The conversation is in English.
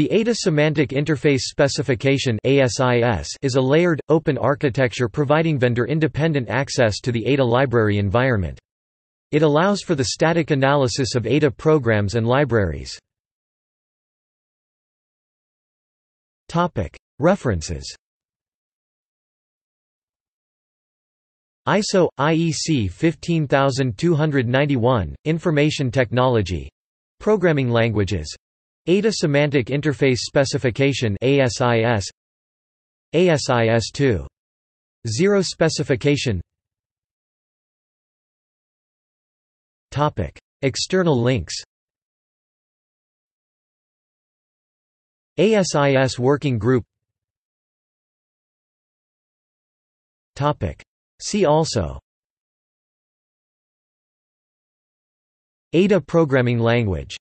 The Ada Semantic Interface Specification is a layered, open architecture providing vendor-independent access to the Ada library environment. It allows for the static analysis of Ada programs and libraries. References. ISO, IEC 15291, Information Technology — Programming Languages Ada Semantic Interface Specification ASIS 2.0 Specification. External links. ASIS Working Group. See also: Ada Programming Language.